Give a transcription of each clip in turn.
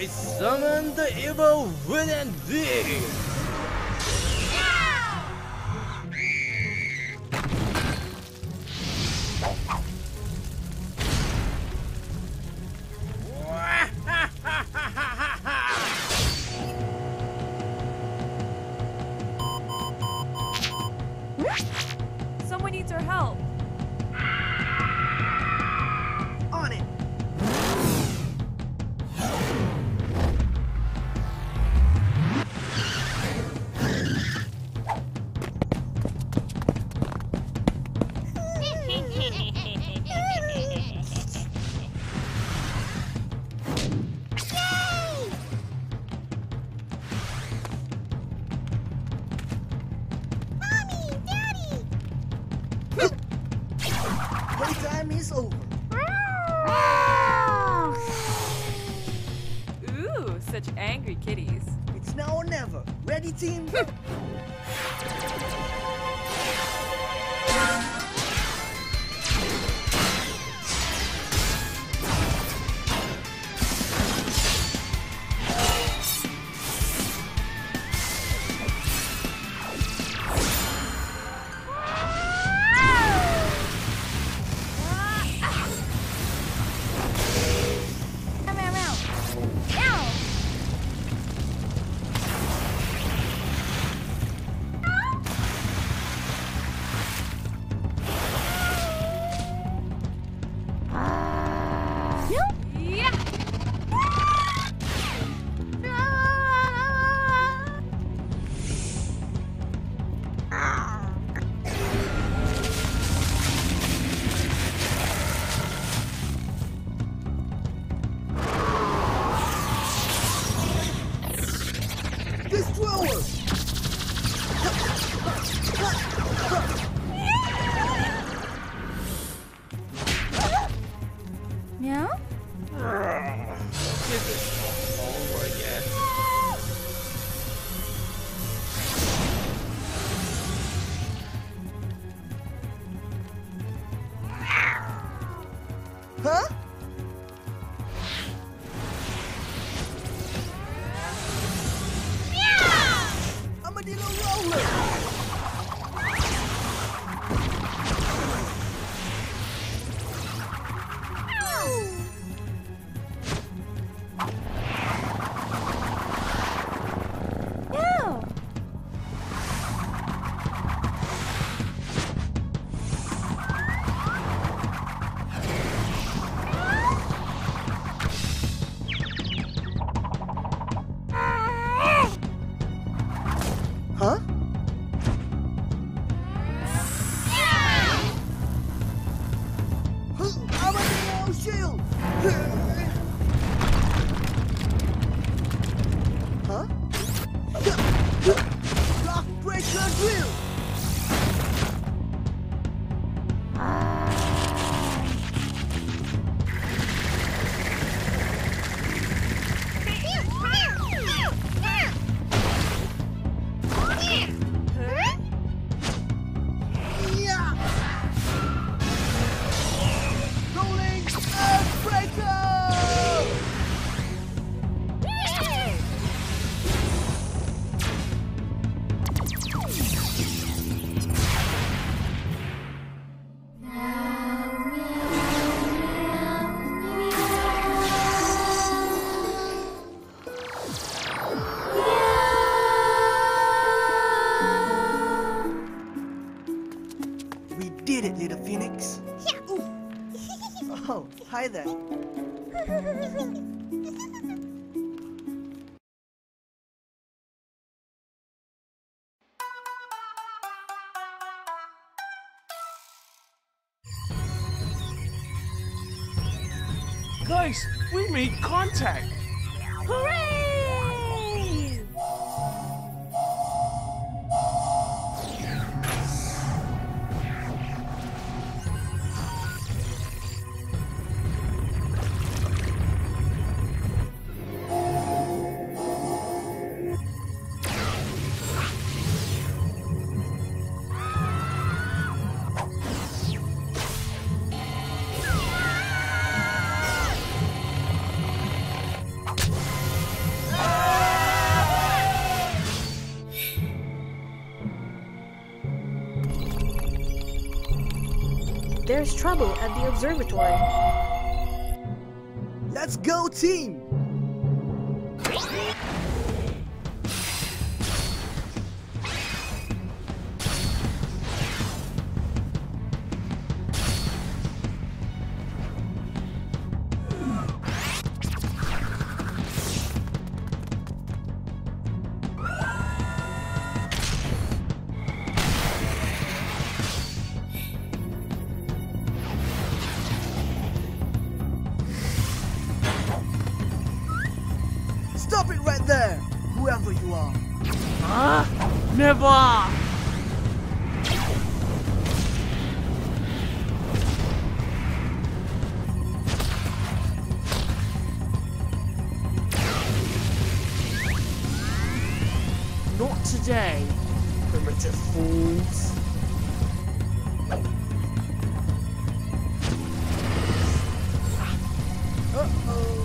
I summon the evil within thee! Someone needs our help. On it. Playtime is over. Ooh, such angry kitties. It's now or never. Ready, team? Meow? Is it all over again? Huh? Huh? I'm a new shield! Huh? Block breaker drill! Did it, little phoenix? Yeah. Oh, hi there. Guys, we made contact! Hooray! There's trouble at the observatory. Let's go, team! Stop it right there, whoever you are. Huh? Never! Not today, primitive fools. Uh-oh.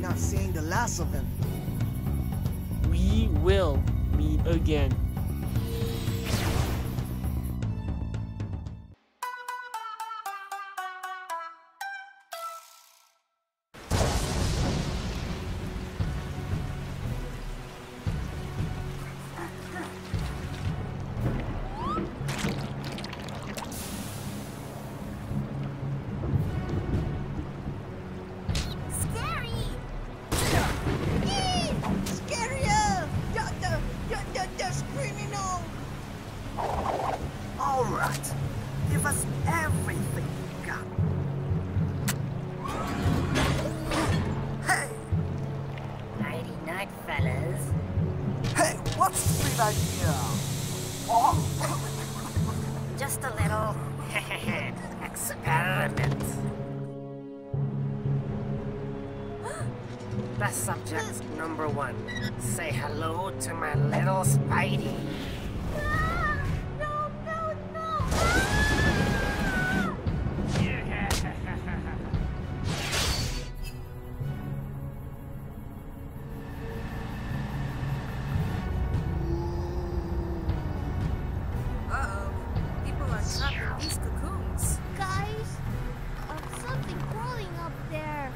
Not seeing the last of him. We will meet again. Give us everything you got. Hey! Nighty night, fellas. Hey, what's the big idea? Oh. Just a little experiment. The subject number one. Say hello to my little Spidey. Guys, something crawling up there.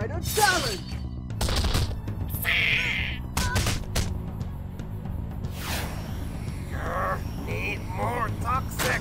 final challenge. Need more toxic.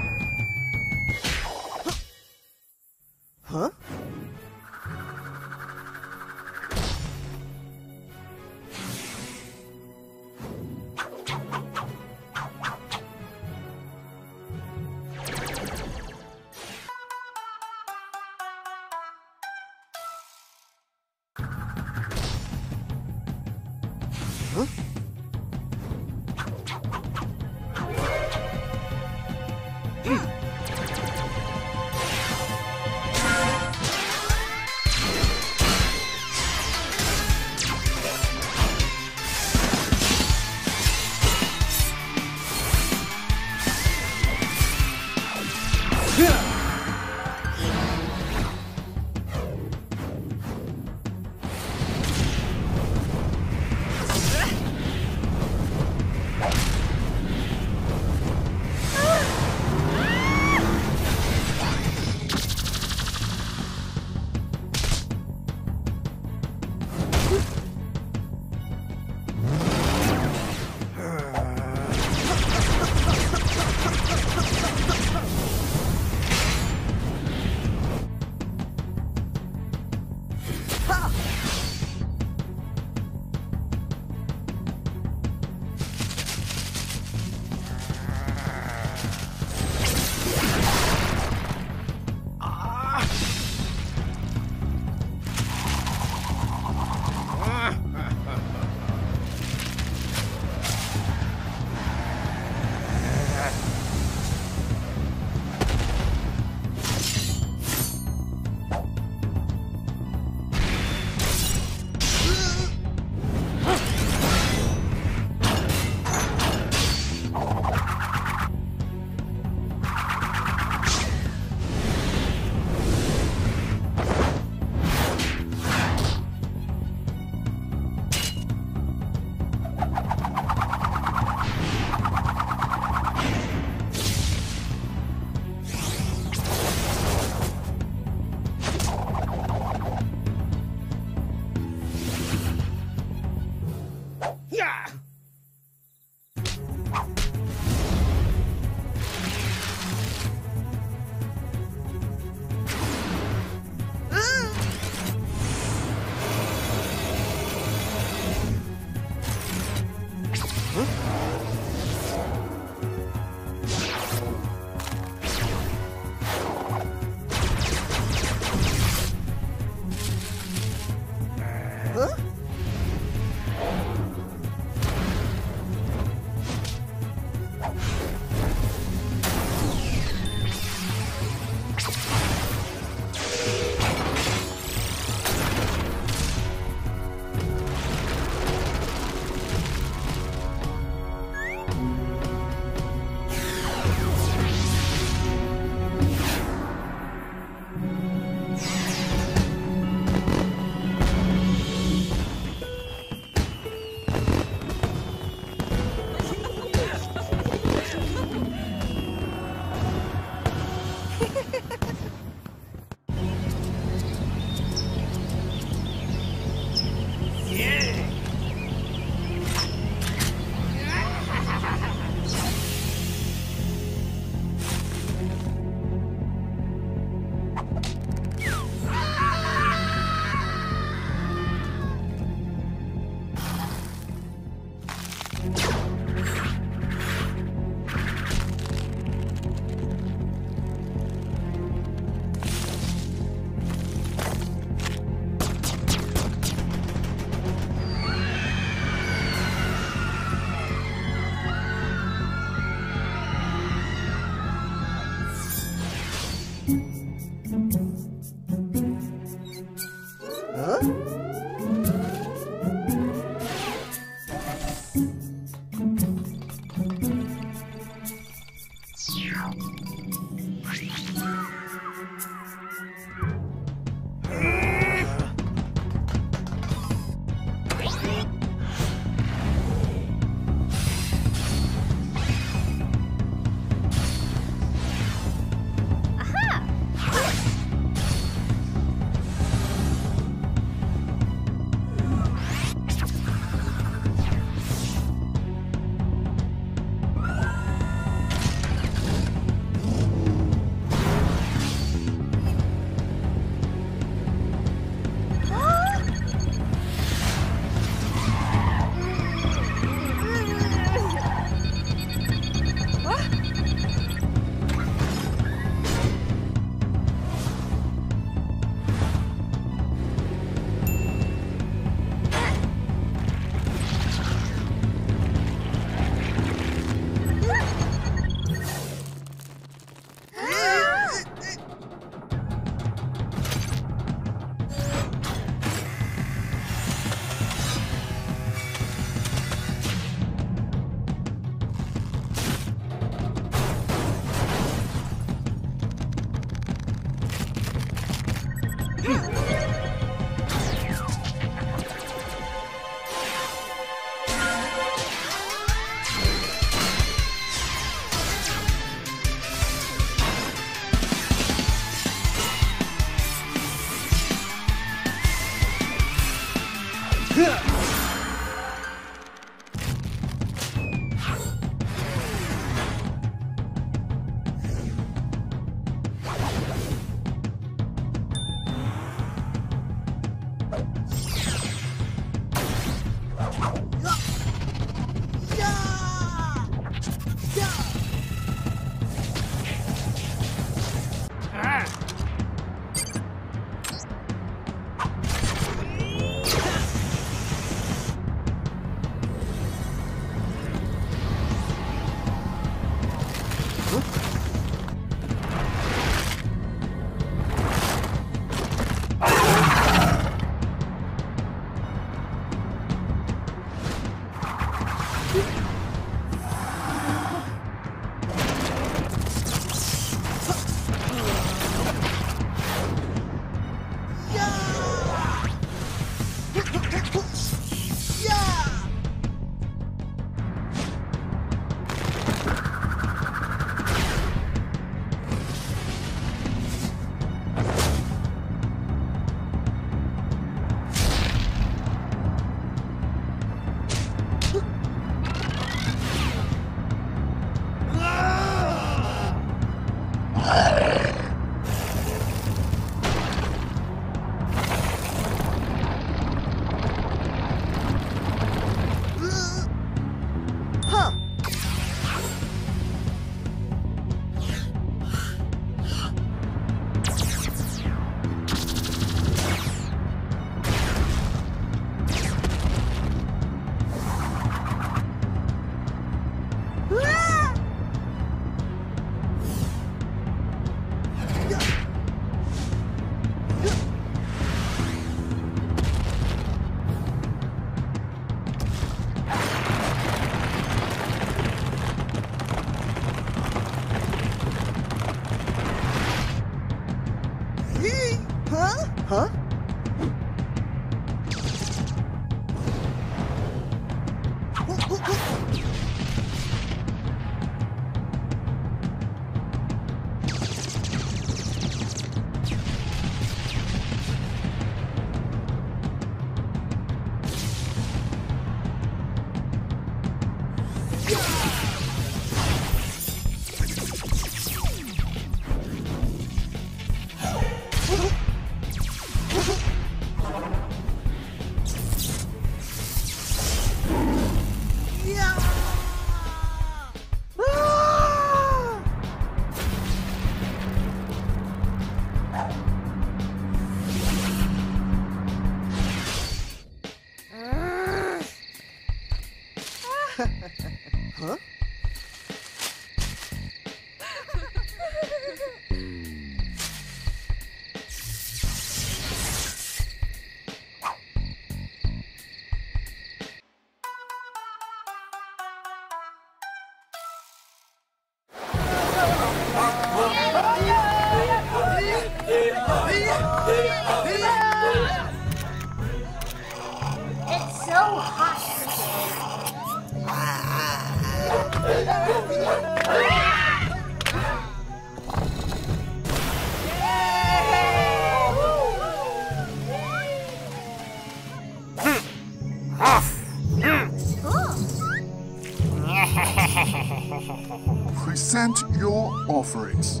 Present your offerings.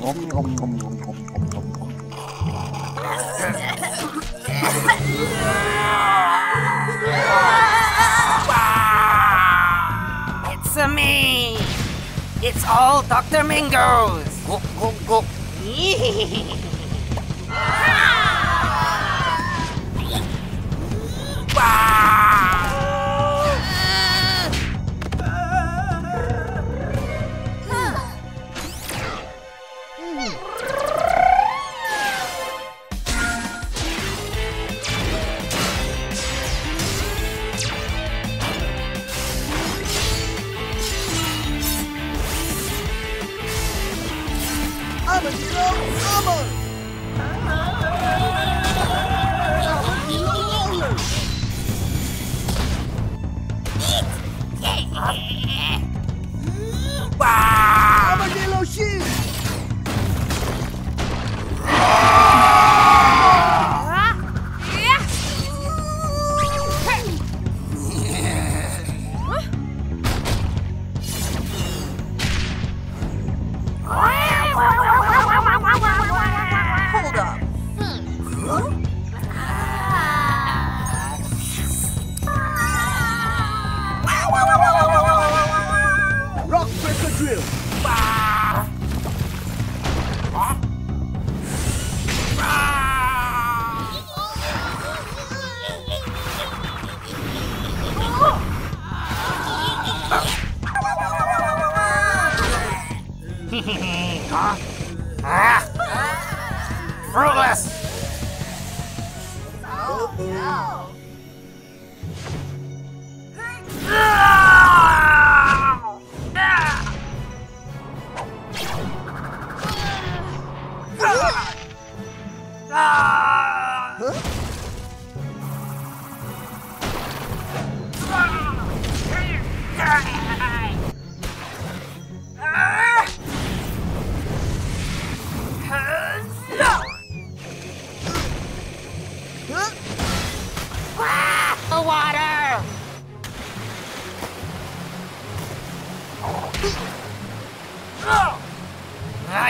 Nom, nom, nom, nom, nom, nom, nom, nom. It's-a me! It's all Dr. Mingo's! Go, go, go.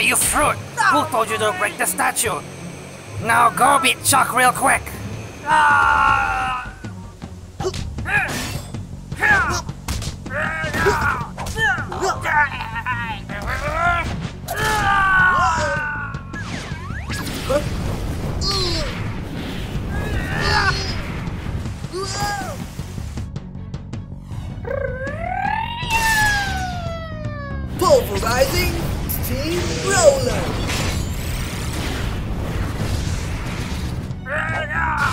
You fruit! Who told you to break the statue? Now go beat Chuck real quick! Pulverizing Team Roller! No!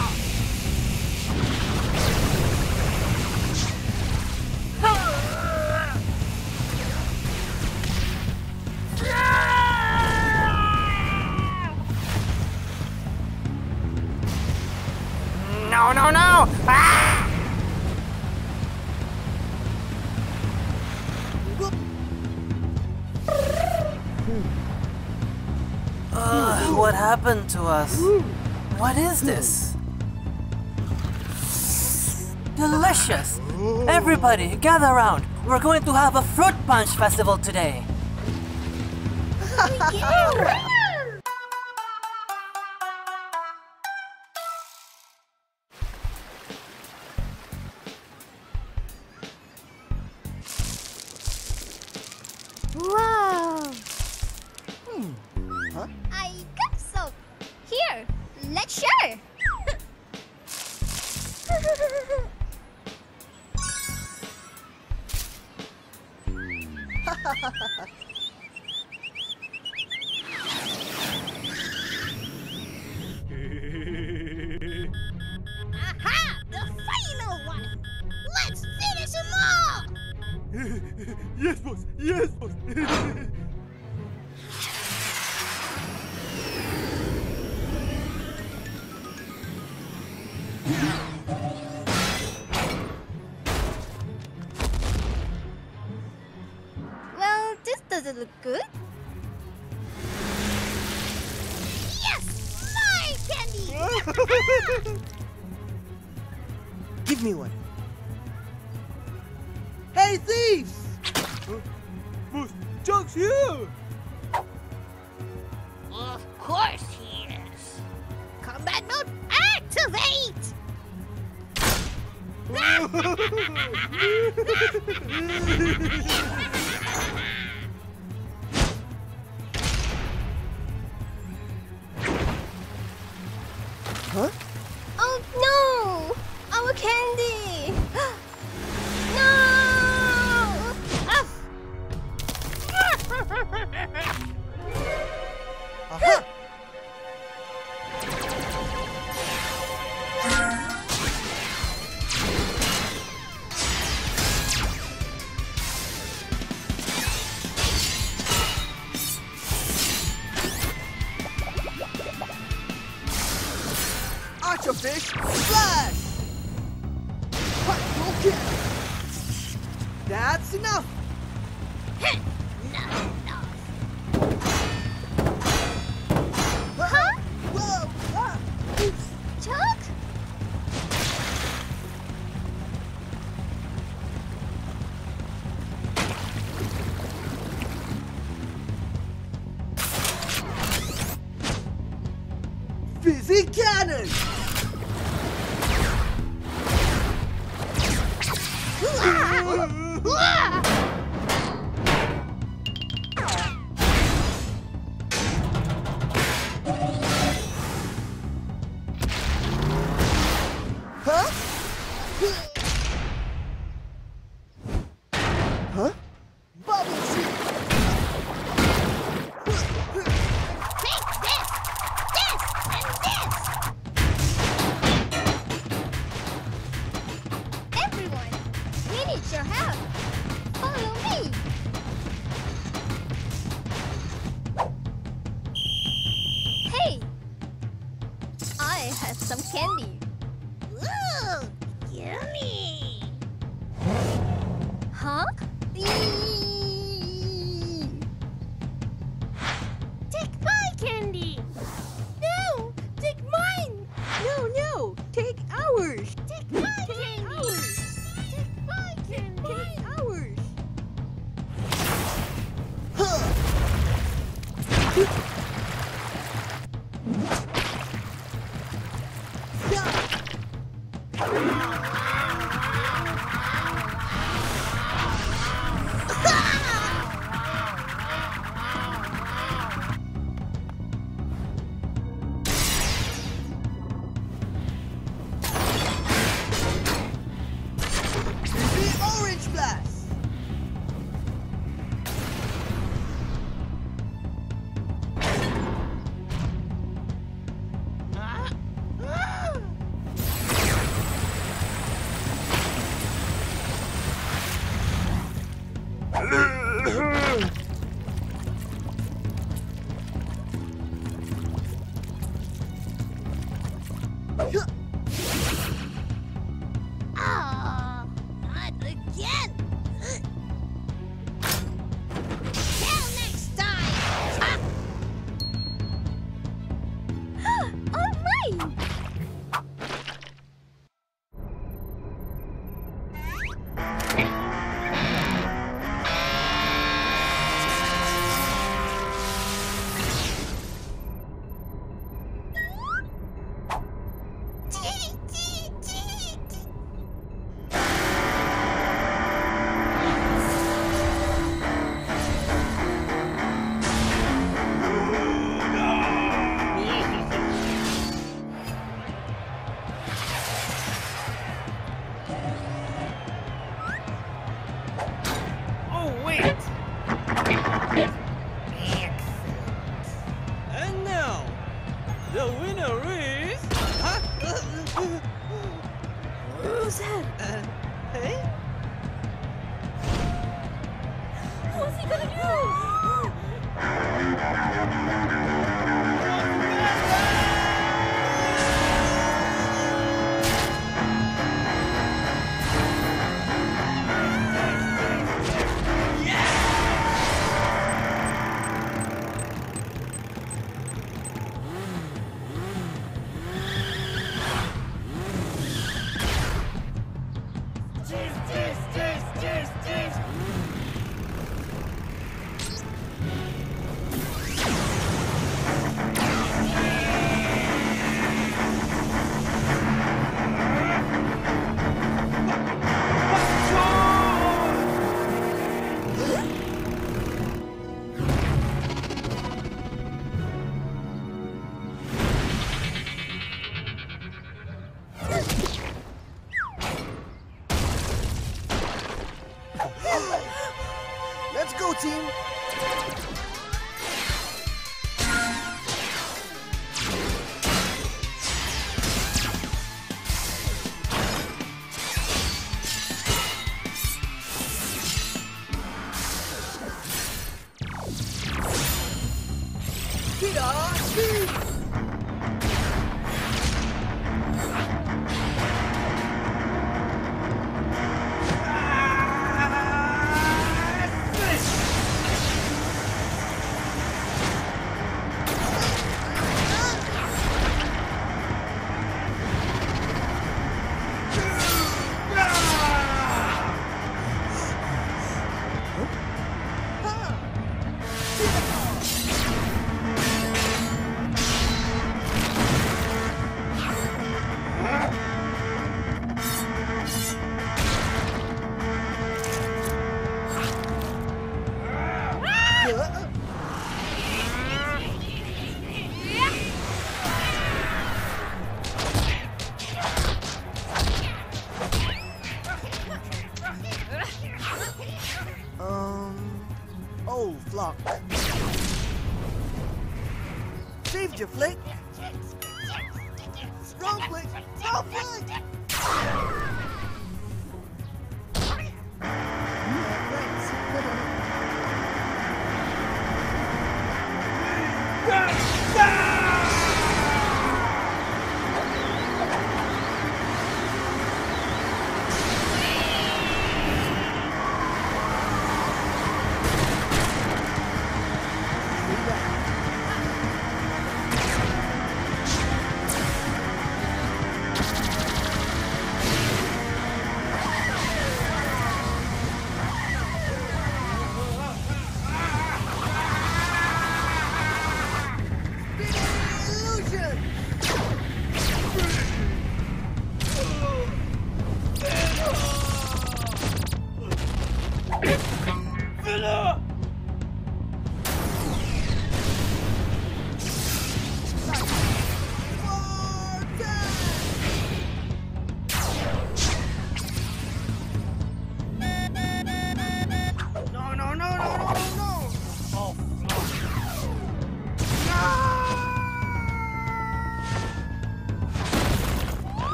Ah! What happened to us? What is this? Delicious! Everybody, gather around. We're going to have a fruit punch festival today. fish. Splash! Practical kick. That's enough. Busy cannon! Huh? Huh? Bubble shoot! Your help. Follow me. Hey, I have some candy. Ooh, yummy. Huh? Take my candy. No, take mine. No, take ours. Take my candy. Ours. Ah, not again. Till next time. All right. The winner is... Huh? Who's that? Hey? What's he gonna do? Let's go, team! Get on, team! whole flock. Saved you, Flick. Wrong Flick! Wrong Flick!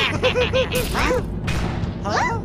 Huh? Huh?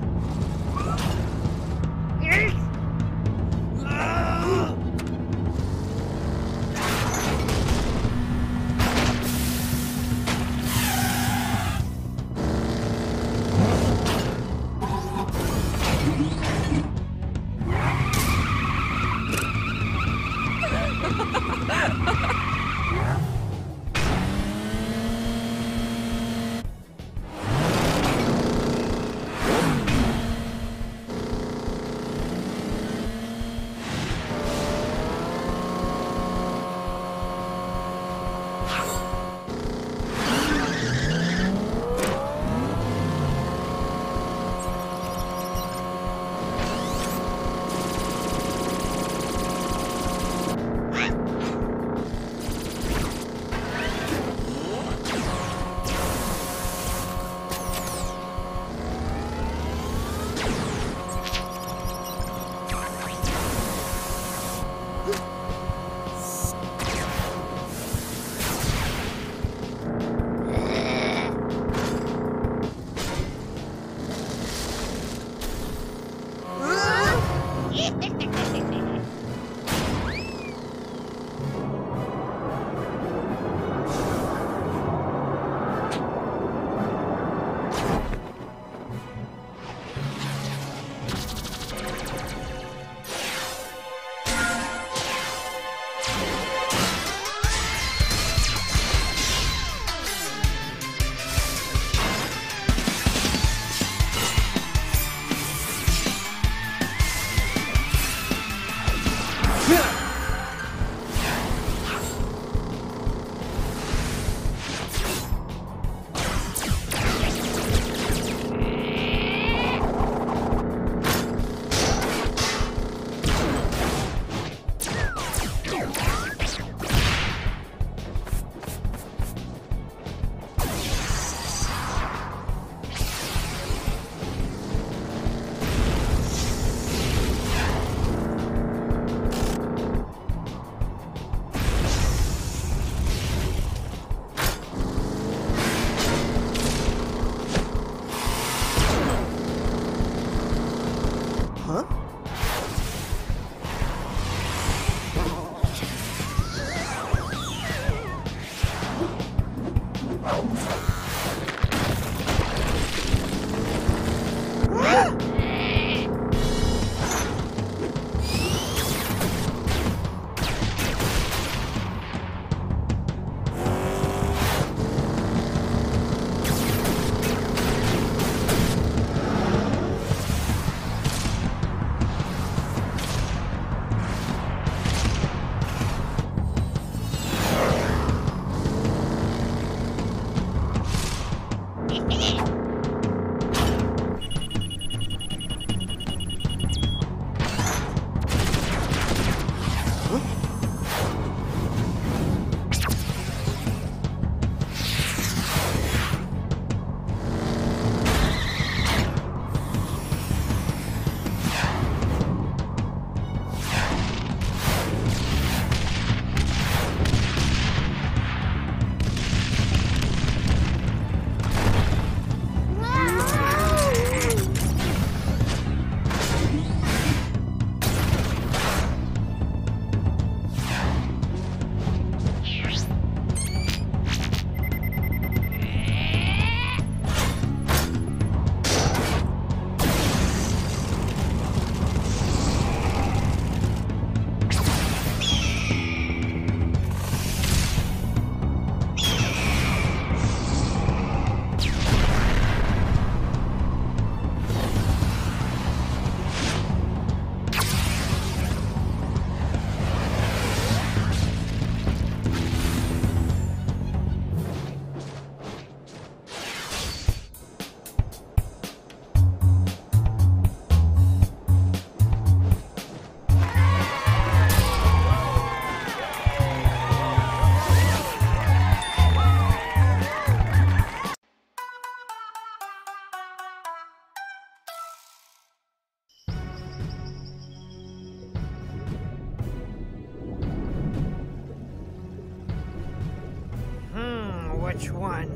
Which one?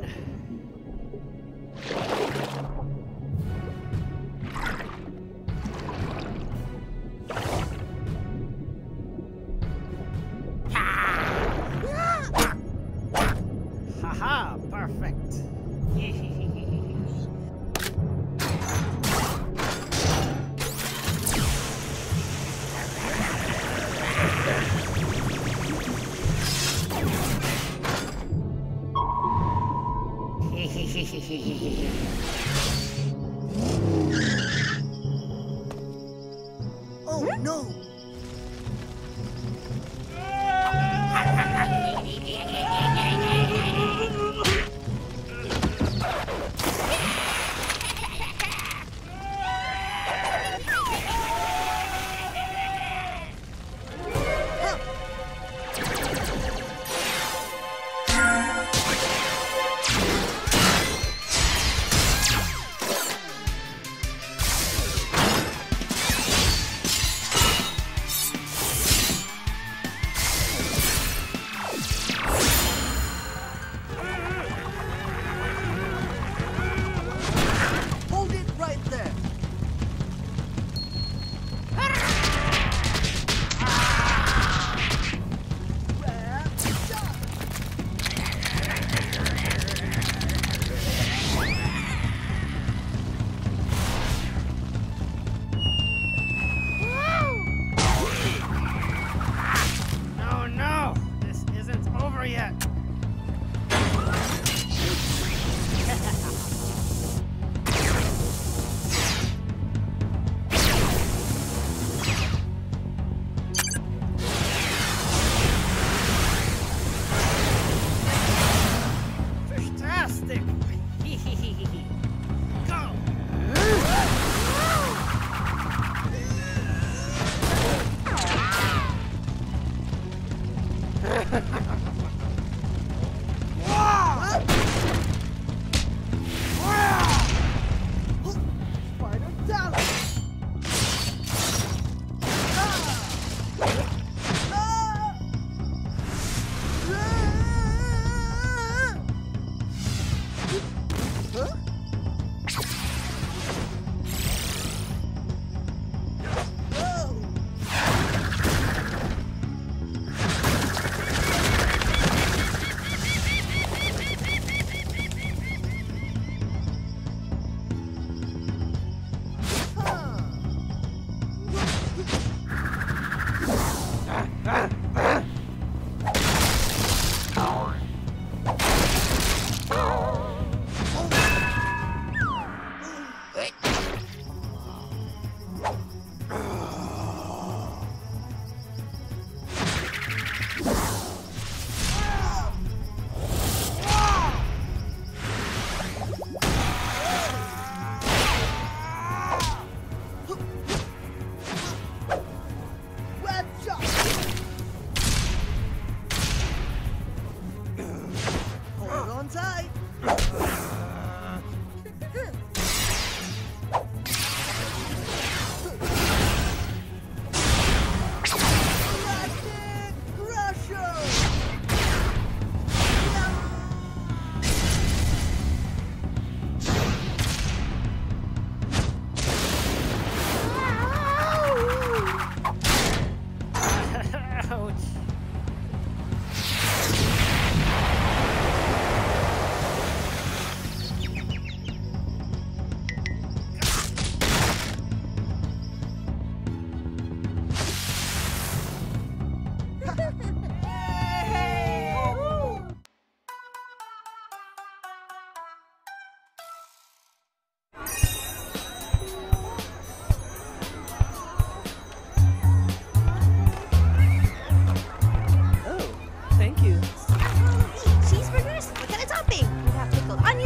Haha, perfect. Oh no!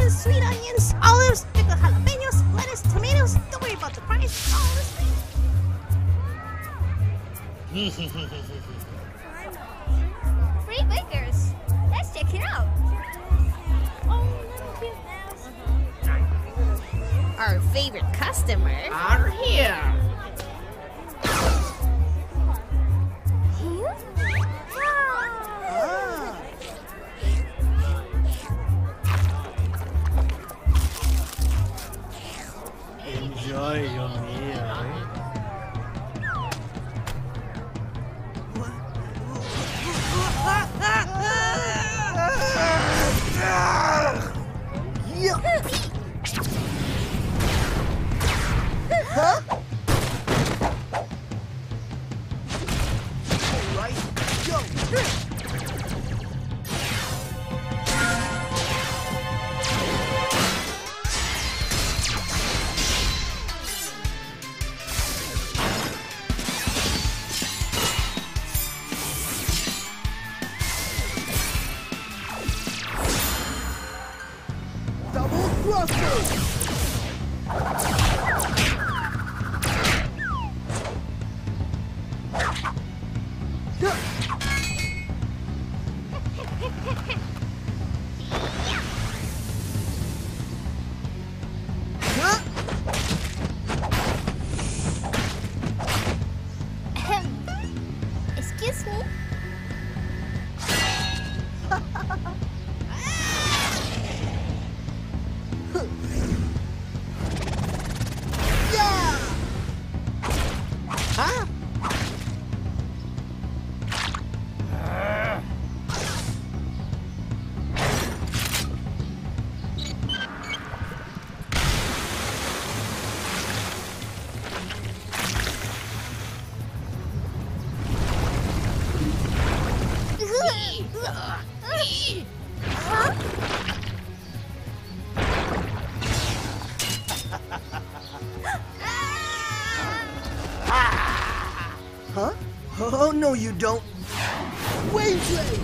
Sweet onions, olives, pickled jalapenos, lettuce, tomatoes. Don't worry about the price. All those things. Free bakers. Let's check it out. Oh, little cute mouse. Our favorite customers are here. Wow. Excuse me. Yeah. Huh? Huh? Oh, no, you don't. Wavelet!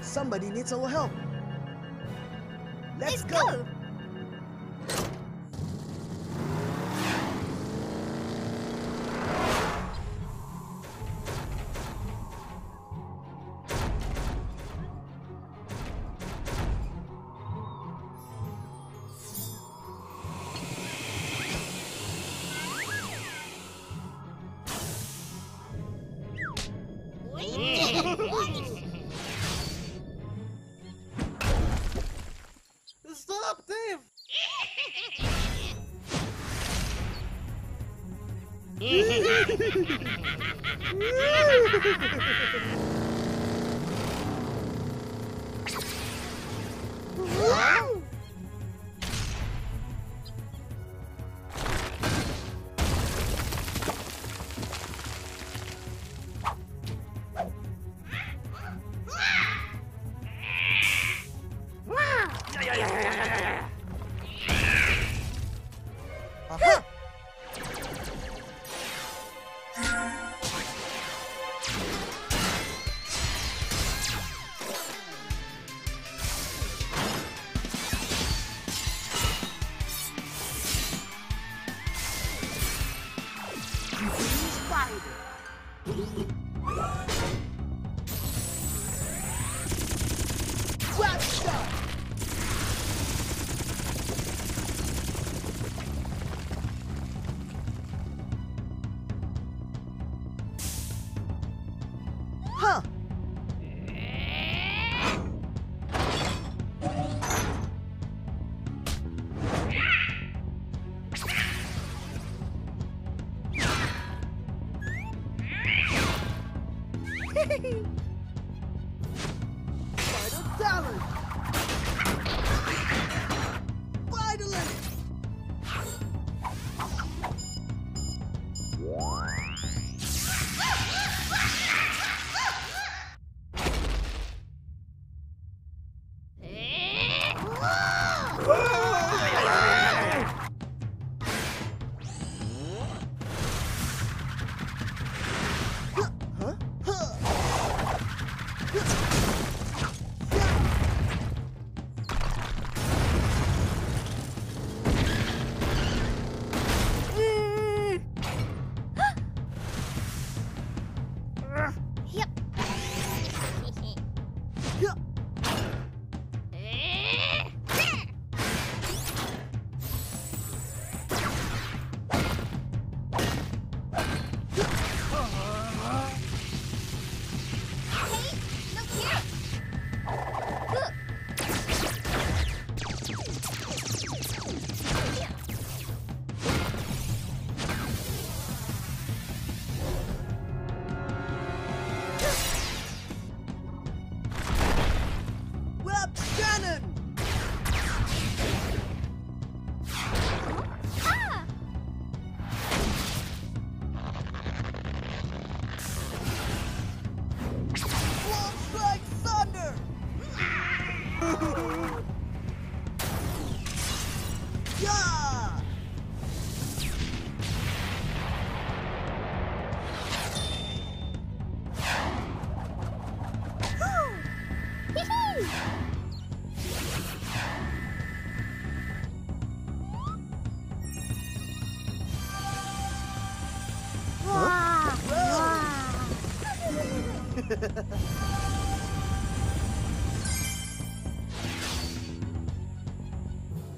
Somebody needs a little help. Let's go!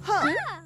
Huh!